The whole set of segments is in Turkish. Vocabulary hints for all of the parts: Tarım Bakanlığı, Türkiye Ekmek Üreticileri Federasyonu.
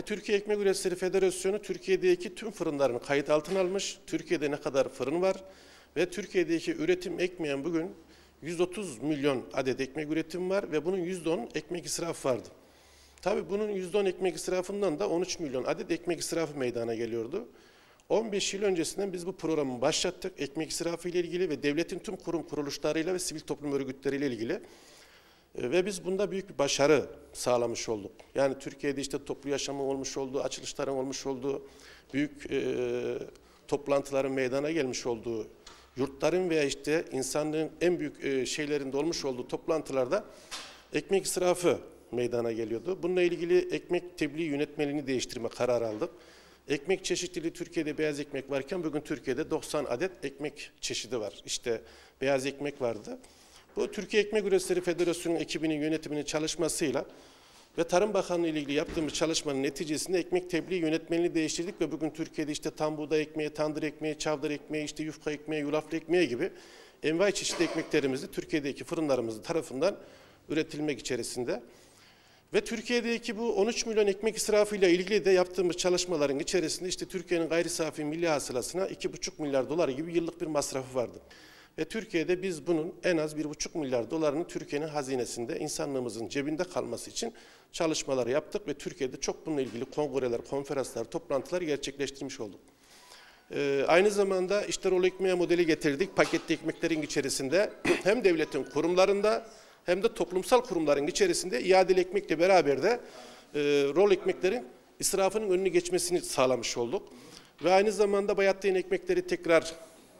Ve Türkiye Ekmek Üreticileri Federasyonu Türkiye'deki tüm fırınlarını kayıt altına almış. Türkiye'de ne kadar fırın var ve Türkiye'deki üretim ekmeğin bugün 130 milyon adet ekmek üretim var ve bunun %10 ekmek israfı vardı. Tabii bunun %10 ekmek israfından da 13 milyon adet ekmek israfı meydana geliyordu. 15 yıl öncesinden biz bu programı başlattık. Ekmek israfı ile ilgili ve devletin tüm kurum kuruluşlarıyla ve sivil toplum örgütleriyle ilgili. Ve biz bunda büyük bir başarı sağlamış olduk. Yani Türkiye'de işte toplu yaşamın olmuş olduğu, açılışların olmuş olduğu, büyük toplantıların meydana gelmiş olduğu, yurtların veya işte insanlığın en büyük şeylerinde olmuş olduğu toplantılarda ekmek israfı meydana geliyordu. Bununla ilgili ekmek tebliğ yönetmeliğini değiştirme kararı aldık. Ekmek çeşitliliği, Türkiye'de beyaz ekmek varken bugün Türkiye'de 90 adet ekmek çeşidi var. İşte beyaz ekmek vardı. Bu Türkiye Ekmek Üreticileri Federasyonu ekibinin yönetiminin çalışmasıyla ve Tarım Bakanlığı ile ilgili yaptığımız çalışmanın neticesinde ekmek tebliğ yönetmeliğini değiştirdik ve bugün Türkiye'de işte tam buğday ekmeği, tandır ekmeği, çavdar ekmeği, işte yufka ekmeği, yulaflı ekmeği gibi envai çeşitli ekmeklerimiz de Türkiye'deki fırınlarımız tarafından üretilmek içerisinde. Ve Türkiye'deki bu 13 milyon ekmek israfıyla ilgili de yaptığımız çalışmaların içerisinde işte Türkiye'nin gayri safi milli hasılasına 2,5 milyar dolar gibi yıllık bir masrafı vardı. Ve Türkiye'de biz bunun en az 1,5 milyar dolarının Türkiye'nin hazinesinde, insanlığımızın cebinde kalması için çalışmaları yaptık ve Türkiye'de çok bununla ilgili kongreler, konferanslar, toplantılar gerçekleştirmiş olduk. Aynı zamanda işlerol ekmeği modeli getirdik. Paketli ekmeklerin içerisinde hem devletin kurumlarında hem de toplumsal kurumların içerisinde iadeli ekmekle beraber de rol ekmeklerin israfının önünü geçmesini sağlamış olduk. Ve aynı zamanda bayatlayan ekmekleri tekrar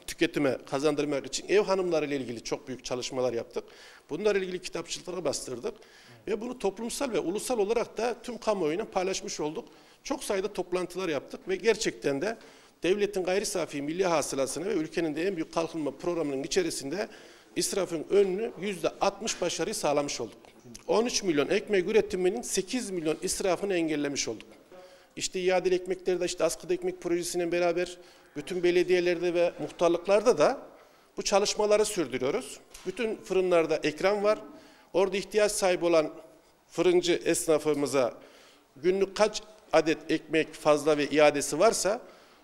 tüketime kazandırmak için ev hanımlarıyla ilgili çok büyük çalışmalar yaptık. Bunlarla ilgili kitapçıklara bastırdık. Ve bunu toplumsal ve ulusal olarak da tüm kamuoyuna paylaşmış olduk. Çok sayıda toplantılar yaptık ve gerçekten de devletin gayri safi milli hasılasını ve ülkenin de en büyük kalkınma programının içerisinde israfın önünü %60 başarıyı sağlamış olduk. 13 milyon ekmek üretiminin 8 milyon israfını engellemiş olduk. İşte iadeli ekmekleri de işte askıda ekmek projesiyle beraber bütün belediyelerde ve muhtarlıklarda da bu çalışmaları sürdürüyoruz. Bütün fırınlarda ekran var. Orada ihtiyaç sahibi olan fırıncı esnafımıza günlük kaç adet ekmek fazla ve iadesi varsa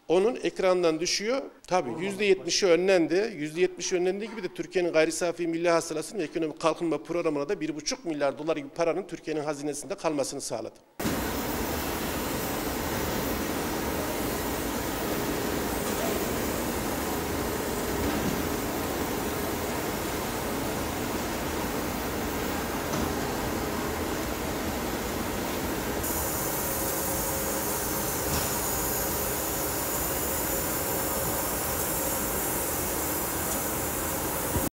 onun ekrandan düşüyor. Tabii %70'i önlendi. %70'i önlendiği gibi de Türkiye'nin gayri safi milli hasılasının ekonomik kalkınma programına da 1,5 milyar dolar gibi paranın Türkiye'nin hazinesinde kalmasını sağladı.